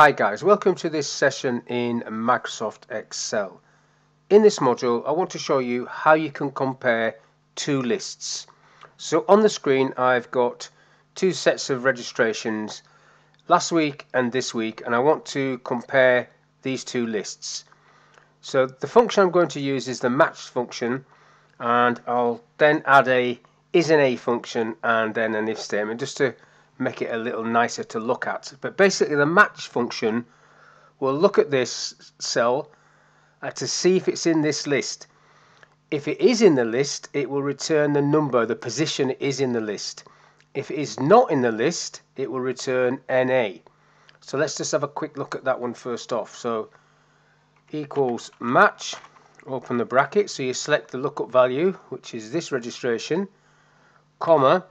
Hi guys, welcome to this session in Microsoft Excel. In this module I want to show you how you can compare two lists. So on the screen I've got two sets of registrations last week and this week, and I want to compare these two lists. So the function I'm going to use is the MATCH function, and I'll then add a ISNA function and then an if statement just to make it a little nicer to look at. But basically the match function will look at this cell to see if it's in this list. If it is in the list, it will return the number, the position it is in the list. If it is not in the list, it will return NA. So let's just have a quick look at that one first off. So equals match, open the bracket, so you select the lookup value, which is this registration, comma,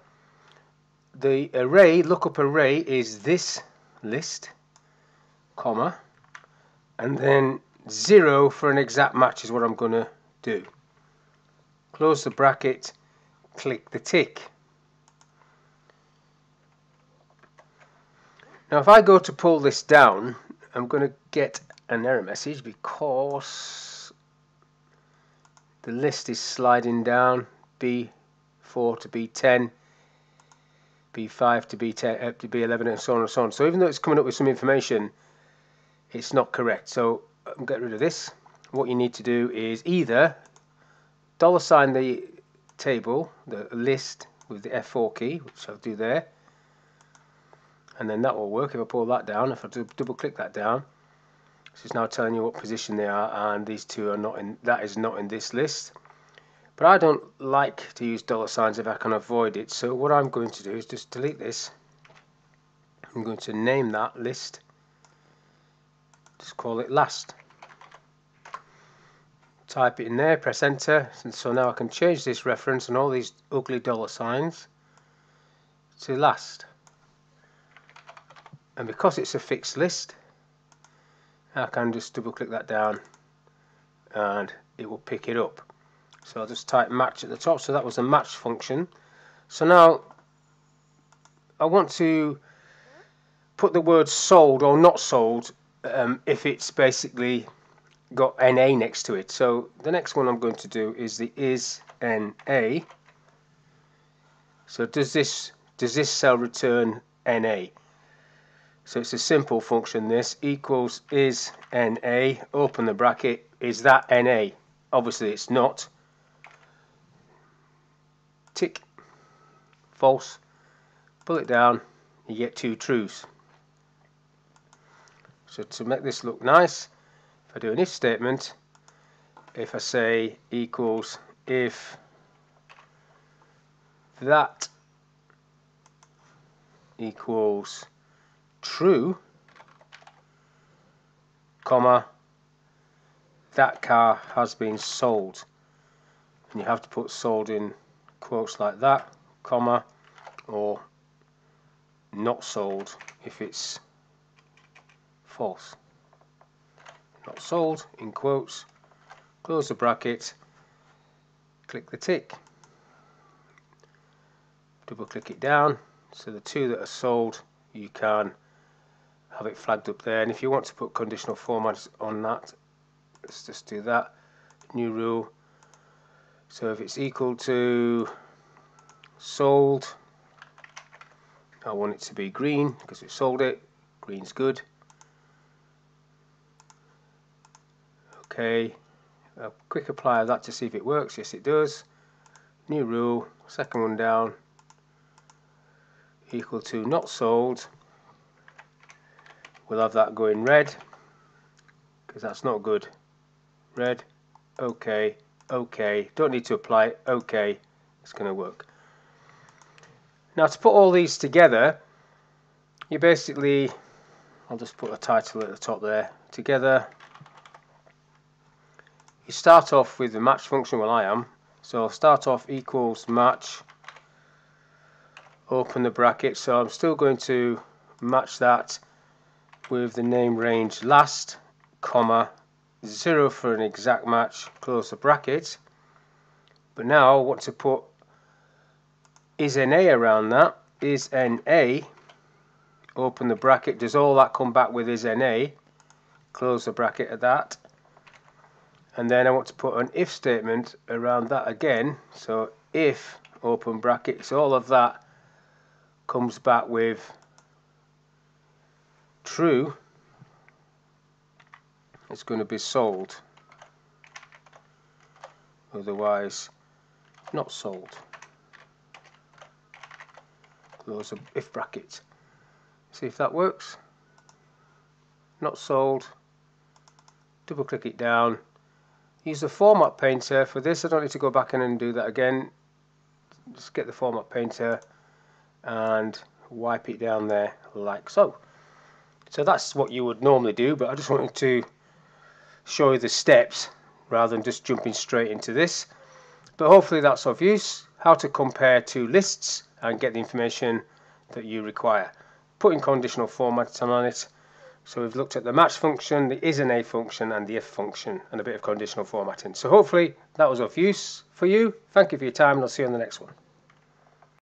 the array, lookup array is this list, comma, and then 0 for an exact match is what I'm going to do. Close the bracket, click the tick. Now if I go to pull this down, I'm going to get an error message because the list is sliding down, B4 to B10. B5 to B10 up to B11 and so on and so on. So even though it's coming up with some information, it's not correct. So I'm getting rid of this. What you need to do is either $ the table, the list, with the F4 key, which I'll do there, and then that will work. If I pull that down, if I double click that down, so it's now telling you what position they are, and these two are not in, that is not in this list. But I don't like to use $ if I can avoid it, so what I'm going to do is just delete this. I'm going to name that list, just call it last. Type it in there, press enter, and so now I can change this reference and all these ugly $ to last. And because it's a fixed list, I can just double click that down and it will pick it up. So I'll just type match at the top. So that was the match function. So now I want to put the word sold or not sold if it's basically got NA next to it. So the next one I'm going to do is the ISNA. So does this cell return NA? So it's a simple function, this equals ISNA, open the bracket, is that NA? Obviously it's not. Tick, false, pull it down, you get two trues. So to make this look nice, if I do an if statement, if I say equals if that equals true, comma, that car has been sold, and you have to put sold in quotes like that, comma, or not sold if it's false. Not sold in quotes, close the bracket, click the tick, double click it down, so the two that are sold you can have it flagged up there, and if you want to put conditional formats on that, let's just do that, new rule. So if it's equal to sold, I want it to be green because it sold it. Green's good. Okay, a quick apply of that to see if it works. Yes, it does. New rule, second one down, equal to not sold. We'll have that going red because that's not good. Red, okay. OK, don't need to apply, OK, it's going to work. Now to put all these together, you basically, I'll just put a title at the top there, together. You start off with the match function, well I am, so I'll start off equals match, open the bracket, so I'm still going to match that with the name range last, comma, 0 for an exact match, close the bracket. But now I want to put ISNA around that, ISNA open the bracket, does all that come back with is NA, close the bracket at that, and then I want to put an if statement around that again. So if, open brackets, all of that comes back with true, it's going to be sold, otherwise not sold. Close the if bracket. See if that works. Not sold. Double click it down. Use the format painter for this. I don't need to go back in and do that again. Just get the format painter and wipe it down there like so. So that's what you would normally do, but I just wanted to show you the steps rather than just jumping straight into this. But hopefully that's of use. How to compare two lists and get the information that you require. Putting conditional formatting on it. So we've looked at the match function, the ISNA function and the if function, and a bit of conditional formatting. So hopefully that was of use for you. Thank you for your time and I'll see you on the next one.